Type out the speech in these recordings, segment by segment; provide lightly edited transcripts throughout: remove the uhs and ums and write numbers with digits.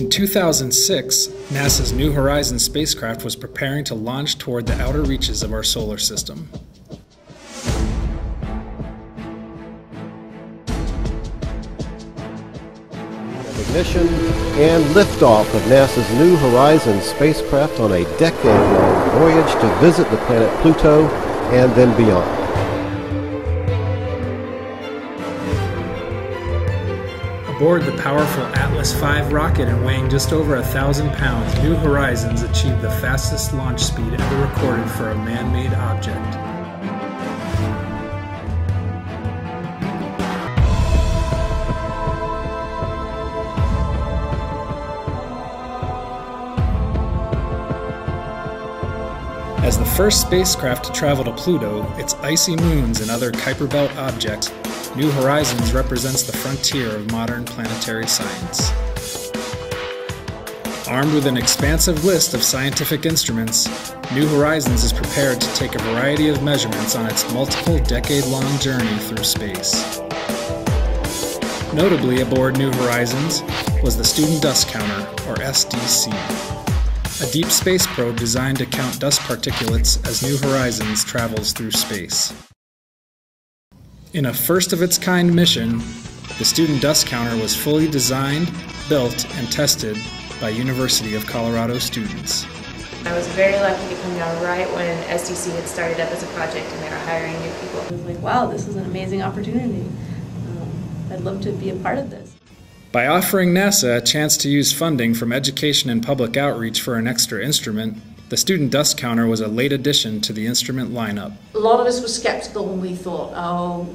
In 2006, NASA's New Horizons spacecraft was preparing to launch toward the outer reaches of our solar system. Ignition and liftoff of NASA's New Horizons spacecraft on a decade-long voyage to visit the planet Pluto and then beyond. Aboard the powerful Atlas V rocket and weighing just over 1,000 pounds, New Horizons achieved the fastest launch speed ever recorded for a man-made object. As the first spacecraft to travel to Pluto, its icy moons and other Kuiper Belt objects, New Horizons represents the frontier of modern planetary science. Armed with an expansive list of scientific instruments, New Horizons is prepared to take a variety of measurements on its multiple decade-long journey through space. Notably aboard New Horizons was the Student Dust Counter, or SDC, a deep space probe designed to count dust particulates as New Horizons travels through space. In a first-of-its-kind mission, the Student Dust Counter was fully designed, built, and tested by University of Colorado students. I was very lucky to come down right when SDC had started up as a project and they were hiring new people. I was like, wow, this is an amazing opportunity. I'd love to be a part of this. By offering NASA a chance to use funding from education and public outreach for an extra instrument, the Student Dust Counter was a late addition to the instrument lineup. A lot of us were skeptical when we thought, oh,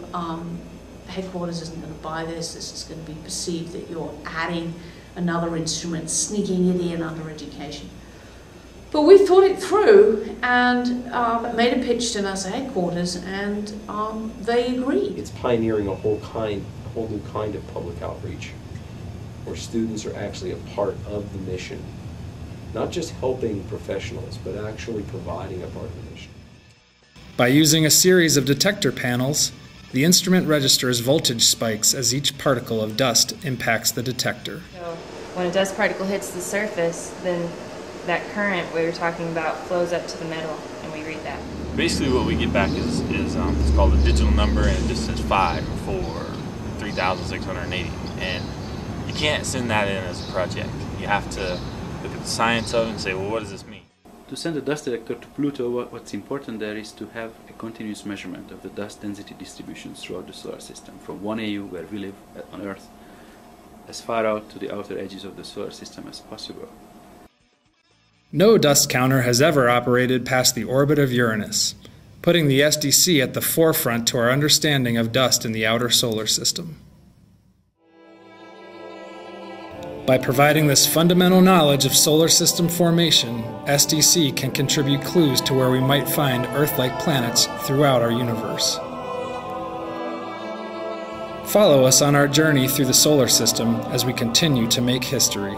headquarters isn't going to buy this, this is going to be perceived that you're adding another instrument, sneaking it in under education. But we thought it through and made a pitch to NASA headquarters, and they agreed. It's pioneering a whole new kind of public outreach, where students are actually a part of the mission. Not just helping professionals, but actually providing a part of the mission. By using a series of detector panels, the instrument registers voltage spikes as each particle of dust impacts the detector. So when a dust particle hits the surface, then that current we were talking about flows up to the metal, and we read that. Basically what we get back is it's called a digital number, and it just says 5 for 3,680. And you can't send that in as a project. You have to look at the science of it and say, well, what does this mean? To send a dust detector to Pluto, what's important there is to have a continuous measurement of the dust density distributions throughout the solar system, from 1 AU, where we live on Earth, as far out to the outer edges of the solar system as possible. No dust counter has ever operated past the orbit of Uranus, putting the SDC at the forefront to our understanding of dust in the outer solar system. By providing this fundamental knowledge of solar system formation, SDC can contribute clues to where we might find Earth-like planets throughout our universe. Follow us on our journey through the solar system as we continue to make history.